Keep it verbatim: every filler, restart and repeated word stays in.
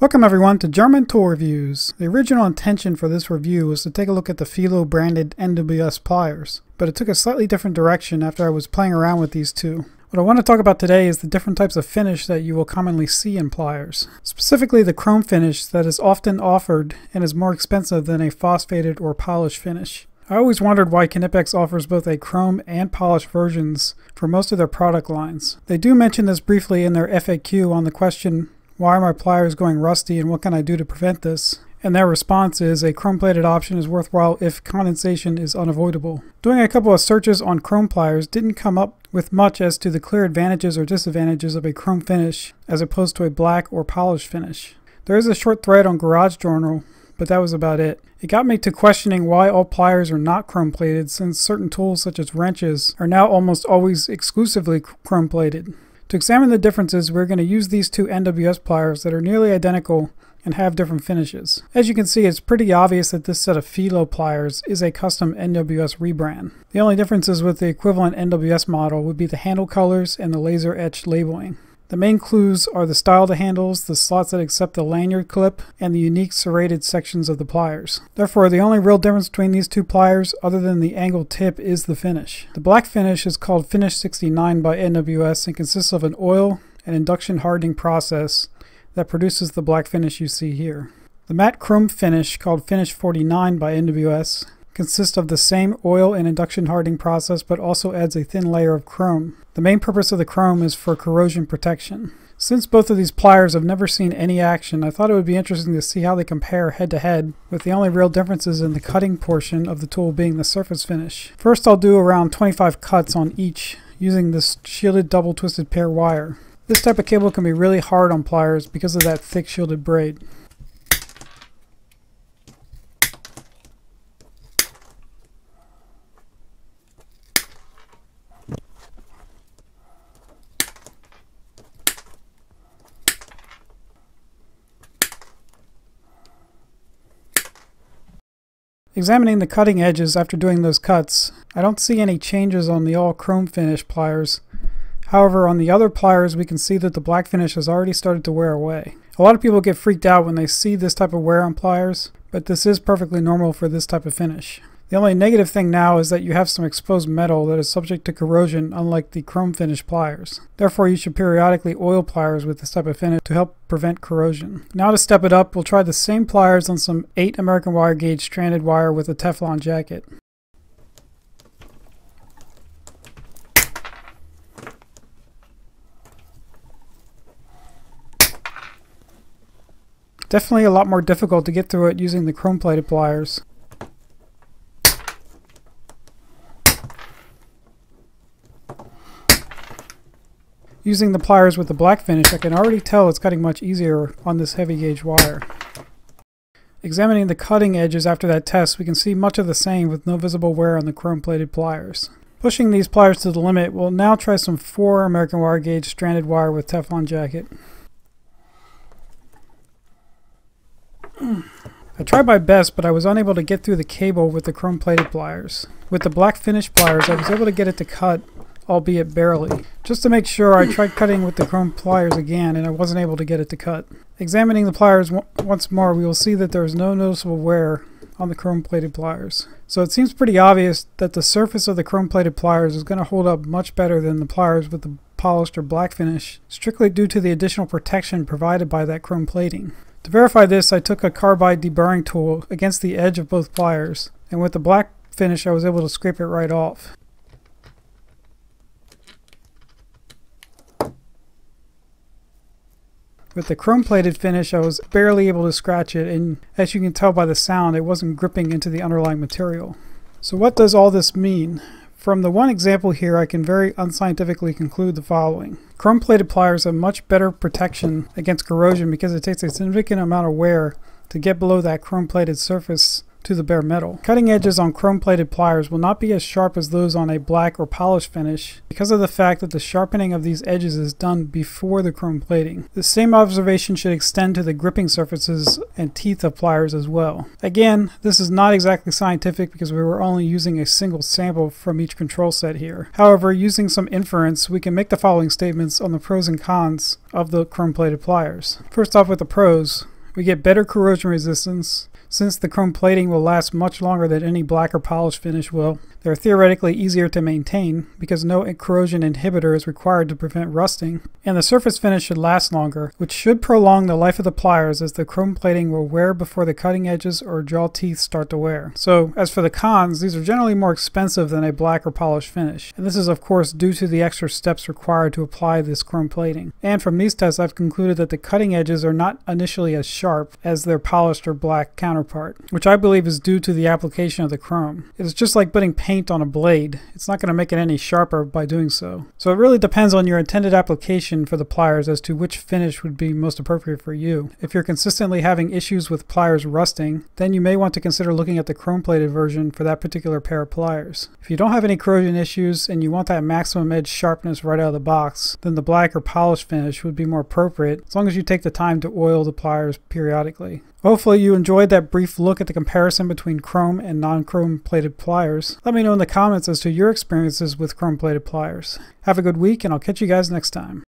Welcome everyone to German Tool Reviews. The original intention for this review was to take a look at the Felo branded N W S pliers, but it took a slightly different direction after I was playing around with these two. What I want to talk about today is the different types of finish that you will commonly see in pliers, specifically the chrome finish that is often offered and is more expensive than a phosphated or polished finish. I always wondered why Knipex offers both a chrome and polished versions for most of their product lines. They do mention this briefly in their F A Q on the question, "Why are my pliers going rusty and what can I do to prevent this?" And their response is, a chrome-plated option is worthwhile if condensation is unavoidable. Doing a couple of searches on chrome pliers didn't come up with much as to the clear advantages or disadvantages of a chrome finish as opposed to a black or polished finish. There is a short thread on Garage Journal, but that was about it. It got me to questioning why all pliers are not chrome-plated, since certain tools such as wrenches are now almost always exclusively chrome-plated. To examine the differences, we're going to use these two N W S pliers that are nearly identical and have different finishes. As you can see, it's pretty obvious that this set of Felo pliers is a custom N W S rebrand. The only differences with the equivalent N W S model would be the handle colors and the laser etched labeling. The main clues are the style of the handles, the slots that accept the lanyard clip, and the unique serrated sections of the pliers. Therefore, the only real difference between these two pliers, other than the angled tip, is the finish. The black finish is called Finish sixty-nine by N W S and consists of an oil and induction hardening process that produces the black finish you see here. The matte chrome finish, called Finish forty-nine by N W S, consists of the same oil and induction hardening process but also adds a thin layer of chrome. The main purpose of the chrome is for corrosion protection. Since both of these pliers have never seen any action, I thought it would be interesting to see how they compare head to head, with the only real differences in the cutting portion of the tool being the surface finish. First, I'll do around twenty-five cuts on each using this shielded double twisted pair wire. This type of cable can be really hard on pliers because of that thick shielded braid. Examining the cutting edges after doing those cuts, I don't see any changes on the all chrome finish pliers. However, on the other pliers, we can see that the black finish has already started to wear away. A lot of people get freaked out when they see this type of wear on pliers, but this is perfectly normal for this type of finish. The only negative thing now is that you have some exposed metal that is subject to corrosion, unlike the chrome finish pliers. Therefore, you should periodically oil pliers with this type of finish to help prevent corrosion. Now to step it up, we'll try the same pliers on some eight American wire gauge stranded wire with a Teflon jacket. Definitely a lot more difficult to get through it using the chrome plated pliers. Using the pliers with the black finish, I can already tell it's cutting much easier on this heavy gauge wire. Examining the cutting edges after that test, we can see much of the same with no visible wear on the chrome plated pliers. Pushing these pliers to the limit, we'll now try some four American wire gauge stranded wire with Teflon jacket. I tried my best, but I was unable to get through the cable with the chrome plated pliers. With the black finish pliers, I was able to get it to cut, albeit barely. Just to make sure, I tried cutting with the chrome pliers again, and I wasn't able to get it to cut. Examining the pliers once more, we will see that there is no noticeable wear on the chrome plated pliers. So it seems pretty obvious that the surface of the chrome plated pliers is going to hold up much better than the pliers with the polished or black finish, strictly due to the additional protection provided by that chrome plating. To verify this, I took a carbide deburring tool against the edge of both pliers, and with the black finish I was able to scrape it right off. With the chrome plated finish I was barely able to scratch it, and as you can tell by the sound, it wasn't gripping into the underlying material. So what does all this mean? From the one example here, I can very unscientifically conclude the following. Chrome plated pliers have much better protection against corrosion because it takes a significant amount of wear to get below that chrome plated surface to the bare metal. Cutting edges on chrome-plated pliers will not be as sharp as those on a black or polished finish because of the fact that the sharpening of these edges is done before the chrome plating. The same observation should extend to the gripping surfaces and teeth of pliers as well. Again, this is not exactly scientific because we were only using a single sample from each control set here. However, using some inference, we can make the following statements on the pros and cons of the chrome-plated pliers. First off, with the pros, we get better corrosion resistance. Since the chrome plating will last much longer than any black or polished finish will, they're theoretically easier to maintain because no corrosion inhibitor is required to prevent rusting, and the surface finish should last longer, which should prolong the life of the pliers as the chrome plating will wear before the cutting edges or jaw teeth start to wear. So, as for the cons, these are generally more expensive than a black or polished finish, and this is of course due to the extra steps required to apply this chrome plating. And from these tests, I've concluded that the cutting edges are not initially as sharp as their polished or black counterparts. Part, which I believe is due to the application of the chrome. It's just like putting paint on a blade. It's not going to make it any sharper by doing so. So it really depends on your intended application for the pliers as to which finish would be most appropriate for you. If you're consistently having issues with pliers rusting, then you may want to consider looking at the chrome-plated version for that particular pair of pliers. If you don't have any corrosion issues and you want that maximum edge sharpness right out of the box, then the black or polished finish would be more appropriate as long as you take the time to oil the pliers periodically. Hopefully you enjoyed that brief look at the comparison between chrome and non-chrome plated pliers. Let me know in the comments as to your experiences with chrome plated pliers. Have a good week, and I'll catch you guys next time.